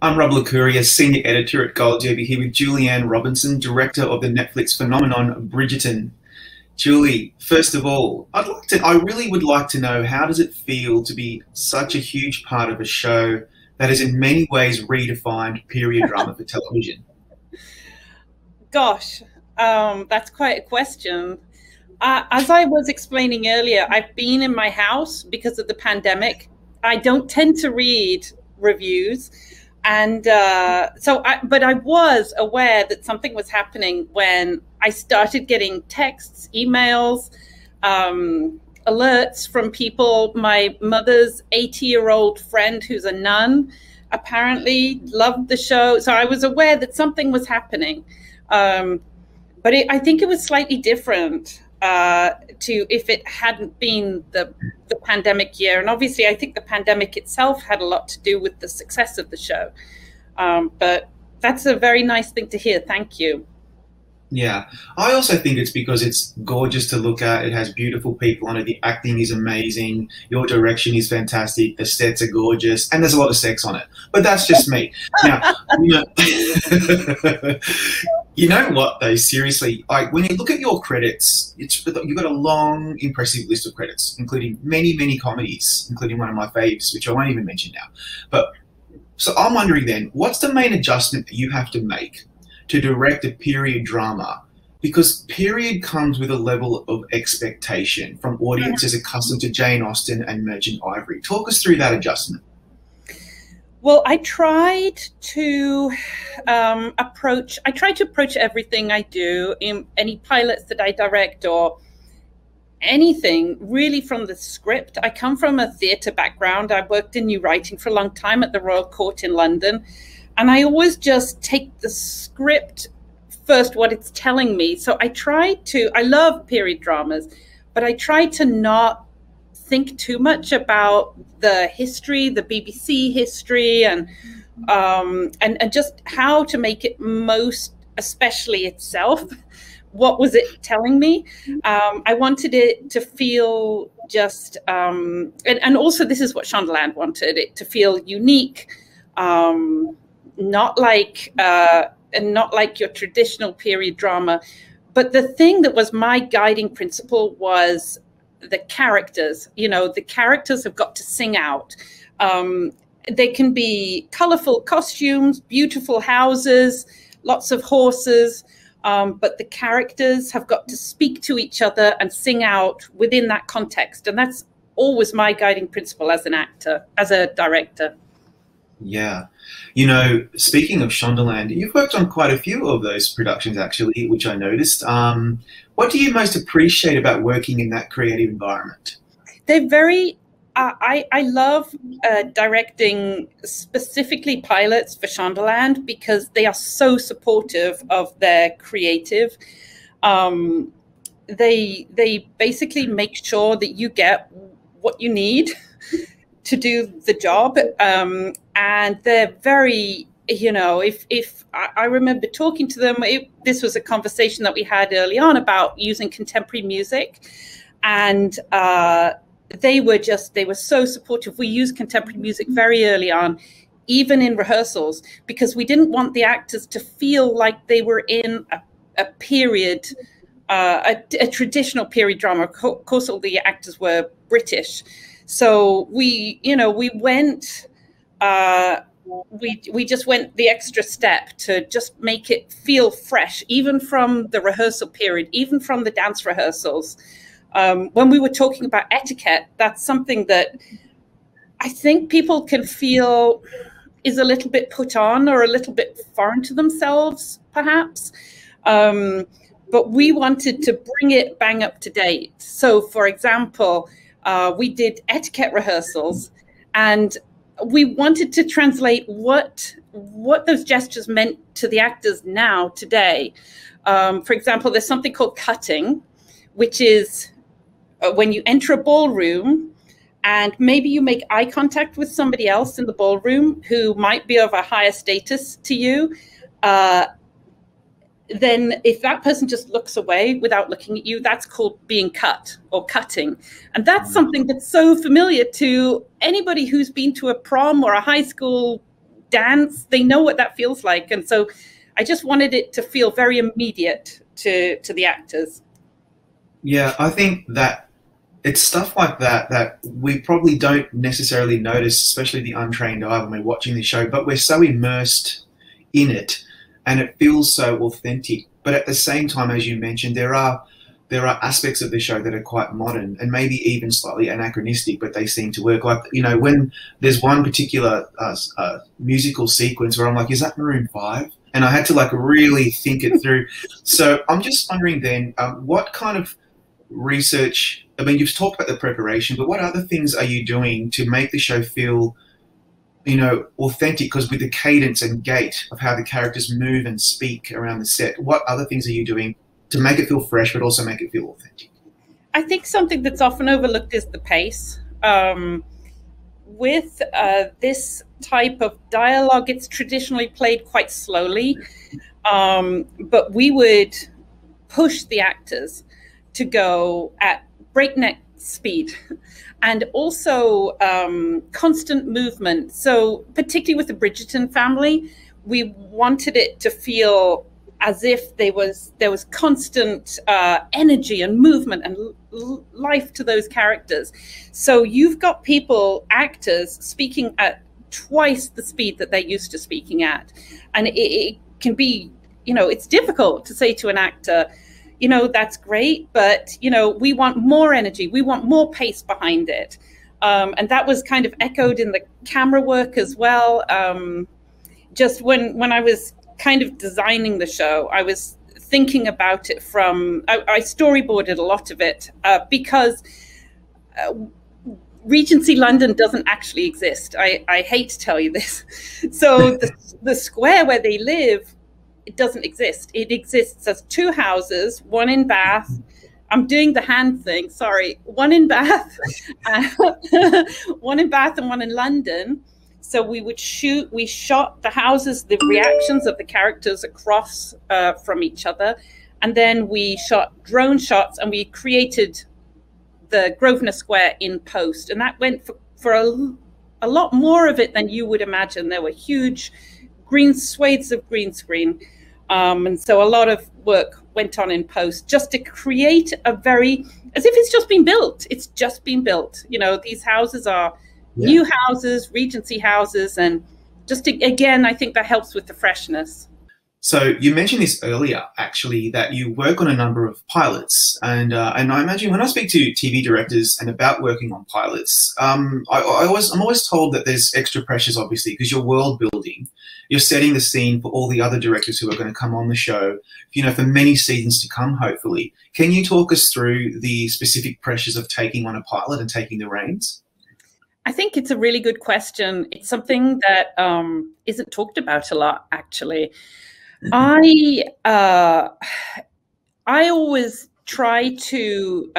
I'm Rob Licuria, Senior Editor at Gold Derby, here with Julianne Robinson, Director of the Netflix phenomenon Bridgerton. Julie, first of all, I really would like to know, how does it feel to be such a huge part of a show that has in many ways redefined period drama for television? Gosh, that's quite a question. As I was explaining earlier, I've been in my house because of the pandemic. I don't tend to read reviews. And but I was aware that something was happening when I started getting texts, emails, alerts from people. My mother's 80-year-old friend, who's a nun, apparently loved the show. So I was aware that something was happening. But I think it was slightly different to if it hadn't been the pandemic year. And obviously, I think the pandemic itself had a lot to do with the success of the show. But that's a very nice thing to hear. Thank you. Yeah. I also think it's because it's gorgeous to look at. It has beautiful people on it. The acting is amazing. Your direction is fantastic. The sets are gorgeous. And there's a lot of sex on it. But that's just me. Now, you know what, though, seriously, when you look at your credits, you've got a long, impressive list of credits, including many, many comedies, including one of my faves, which I won't even mention now. But so I'm wondering then, what's the main adjustment that you have to make to direct a period drama? Because period comes with a level of expectation from audiences accustomed to Jane Austen and Merchant Ivory. Talk us through that adjustment. Well, I try to approach everything I do in any pilots that I direct or anything really from the script. I come from a theatre background. I worked in new writing for a long time at the Royal Court in London. And I always just take the script first, what it's telling me. So I love period dramas, but I try to not think too much about the history, the BBC history, and just how to make it most, especially itself. What was it telling me? I wanted it to feel just, and also this is what Shondaland wanted, it to feel unique, not like your traditional period drama. But the thing that was my guiding principle was the characters. You know, the characters have got to sing out. They can be colorful costumes, beautiful houses, lots of horses, but the characters have got to speak to each other and sing out within that context. And that's always my guiding principle as an actor, as a director. Yeah. You know, speaking of Shondaland, you've worked on quite a few of those productions, actually, which I noticed. What do you most appreciate about working in that creative environment? They're very, I love directing specifically pilots for Shondaland because they are so supportive of their creative. They basically make sure that you get what you need to do the job, and they're very, you know, if I remember talking to them, this was a conversation that we had early on about using contemporary music, and they were so supportive. We used contemporary music very early on, even in rehearsals, because we didn't want the actors to feel like they were in a traditional period drama. Of course, all the actors were British. So we just went the extra step to just make it feel fresh, even from the rehearsal period, even from the dance rehearsals. When we were talking about etiquette, that's something that I think people can feel is a little bit put on or a little bit foreign to themselves, perhaps. But we wanted to bring it bang up to date. So, for example, we did etiquette rehearsals, and we wanted to translate what those gestures meant to the actors now, today. For example, there's something called cutting, which is when you enter a ballroom and maybe you make eye contact with somebody else in the ballroom who might be of a higher status to you. Then if that person just looks away without looking at you, that's called being cut or cutting. And that's something that's so familiar to anybody who's been to a prom or a high school dance. They know what that feels like. And so I just wanted it to feel very immediate to the actors. Yeah, I think that it's stuff like that that we probably don't necessarily notice, especially the untrained eye when we're watching this show, but we're so immersed in it and it feels so authentic. But at the same time, as you mentioned, there are aspects of the show that are quite modern and maybe even slightly anachronistic, but they seem to work. Like, you know, when there's one particular musical sequence where I'm like, is that Maroon 5? And I had to like really think it through. So I'm just wondering then, what kind of research, I mean, you've talked about the preparation, but what other things are you doing to make the show feel, you know, authentic? Because with the cadence and gait of how the characters move and speak around the set, what other things are you doing to make it feel fresh, but also make it feel authentic? I think something that's often overlooked is the pace. With this type of dialogue, it's traditionally played quite slowly, but we would push the actors to go at breakneck speed, and also constant movement. So particularly with the Bridgerton family, we wanted it to feel as if there was constant energy and movement and life to those characters. So you've got people, actors, speaking at twice the speed that they're used to speaking at. And it can be, you know, it's difficult to say to an actor, you know, that's great, but, you know, we want more energy, we want more pace behind it. And that was kind of echoed in the camera work as well. Just when I was kind of designing the show, I was thinking about it from, I storyboarded a lot of it because Regency London doesn't actually exist. I hate to tell you this. So the square where they live, it doesn't exist. It exists as two houses, one in Bath. I'm doing the hand thing, sorry. One in Bath, one in Bath and one in London. So we shot the houses, the reactions of the characters across from each other. And then we shot drone shots and we created the Grosvenor Square in post. And that went for a lot more of it than you would imagine. There were huge green swathes of green screen. And so a lot of work went on in post just to create a very, as if it's just been built. It's just been built. You know, these houses are, yeah, new houses, Regency houses, and just to, again, I think that helps with the freshness. So you mentioned this earlier, actually, that you work on a number of pilots, and I imagine when I speak to TV directors and about working on pilots, I'm always told that there's extra pressures, obviously, because you're world building, you're setting the scene for all the other directors who are going to come on the show, you know, for many seasons to come, hopefully. Can you talk us through the specific pressures of taking on a pilot and taking the reins? I think it's a really good question. It's something that isn't talked about a lot, actually. I always try to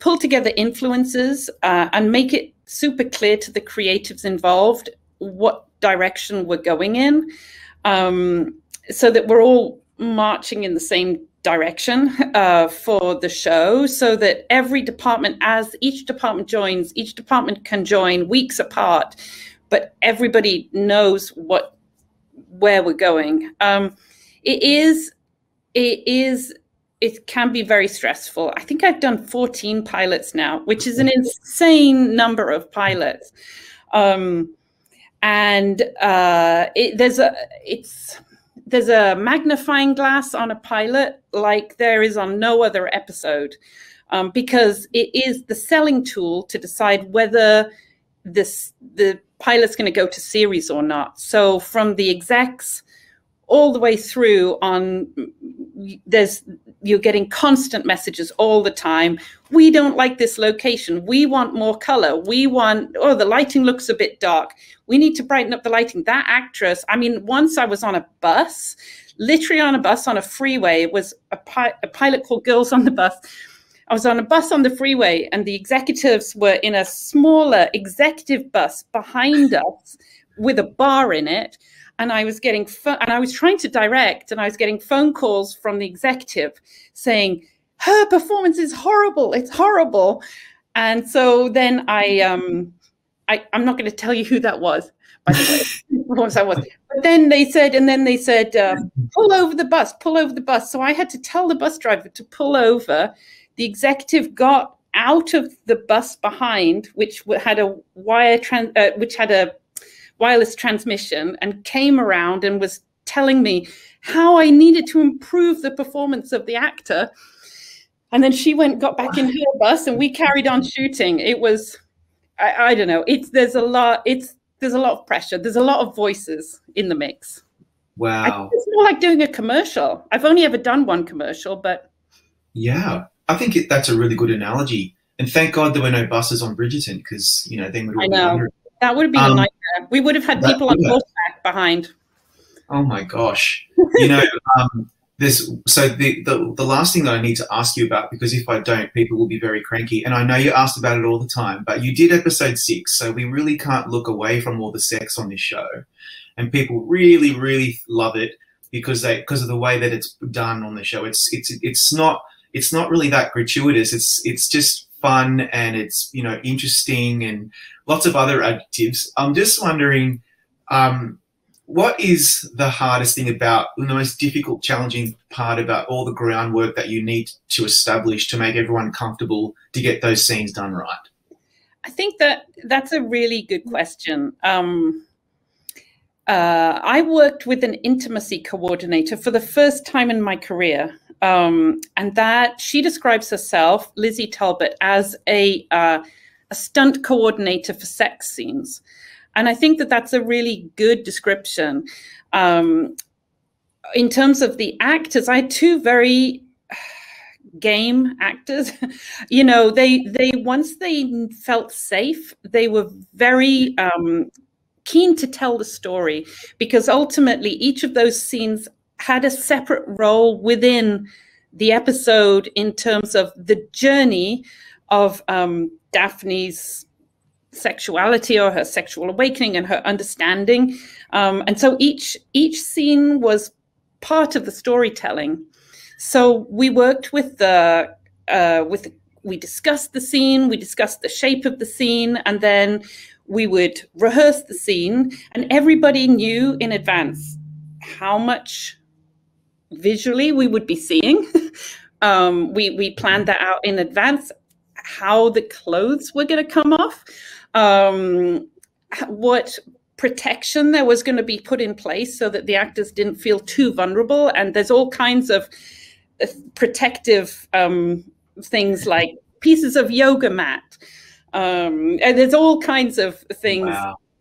pull together influences and make it super clear to the creatives involved what direction we're going in, so that we're all marching in the same direction for the show, so that every department, as each department joins, each department can join weeks apart, but everybody knows where we're going. It can be very stressful. I think I've done 14 pilots now, which is an insane number of pilots. There's a magnifying glass on a pilot like there is on no other episode, because it is the selling tool to decide whether the pilot's going to go to series or not. So from the execs all the way through on, you're getting constant messages all the time. We don't like this location. We want more color. We want, oh, the lighting looks a bit dark. We need to brighten up the lighting. That actress, I mean, once I was on a bus, literally on a bus on a freeway. It was a pilot called Girls on the Bus. I was on a bus on the freeway and the executives were in a smaller executive bus behind us with a bar in it. And I was getting, and I was trying to direct, and I was getting phone calls from the executive saying, her performance is horrible, it's horrible. And so then I'm not going to tell you who that was, I think once I was. But then they said, pull over the bus, pull over the bus. So I had to tell the bus driver to pull over. The executive got out of the bus behind, which had a wireless transmission, and came around and was telling me how I needed to improve the performance of the actor. And then she got back in her bus, and we carried on shooting. It was, I don't know. There's a lot of pressure. There's a lot of voices in the mix. Wow. It's more like doing a commercial. I've only ever done one commercial, but yeah, I think that's a really good analogy. And thank God there were no buses on Bridgerton, because then we would. I know wondering. That would have been a nightmare. We would have had people on horseback behind. Oh my gosh! So the last thing that I need to ask you about, because if I don't, people will be very cranky. And I know you asked about it all the time, but you did episode 6, so we really can't look away from all the sex on this show. And people really, really love it because of the way that it's done on the show. It's not really that gratuitous. It's just fun, and it's interesting, and lots of other adjectives. I'm just wondering. What is the hardest thing about, the most difficult, challenging part about all the groundwork that you need to establish to make everyone comfortable to get those scenes done right? I think that's a really good question. I worked with an intimacy coordinator for the first time in my career, and she describes herself, Lizzie Talbot, as a stunt coordinator for sex scenes. And I think that's a really good description. In terms of the actors, I had 2 very game actors. They once they felt safe, they were very keen to tell the story, because ultimately each of those scenes had a separate role within the episode in terms of the journey of Daphne's sexuality, or her sexual awakening, and her understanding, and so each scene was part of the storytelling. So we worked with the we discussed the scene, we discussed the shape of the scene, and then we would rehearse the scene, and everybody knew in advance how much visually we would be seeing. We planned that out in advance, how the clothes were going to come off, what protection there was going to be put in place so that the actors didn't feel too vulnerable. And there's all kinds of protective things, like pieces of yoga mat. And there's all kinds of things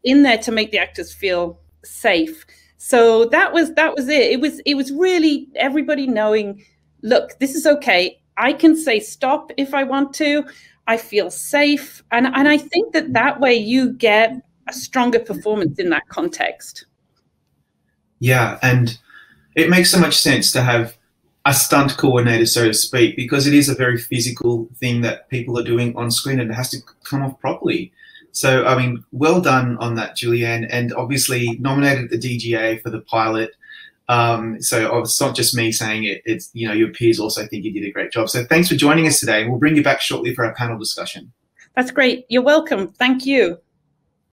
in there to make the actors feel safe. So that was it. It was really everybody knowing, look, this is okay. I can say stop if I want to. I feel safe. And I think that way you get a stronger performance in that context. Yeah, and it makes so much sense to have a stunt coordinator, so to speak, because it is a very physical thing that people are doing on screen, and it has to come off properly. So, I mean, well done on that, Julianne, and obviously nominated the DGA for the pilot. So it's not just me saying it, it's, your peers also think you did a great job. So thanks for joining us today. We'll bring you back shortly for our panel discussion. That's great. You're welcome. Thank you.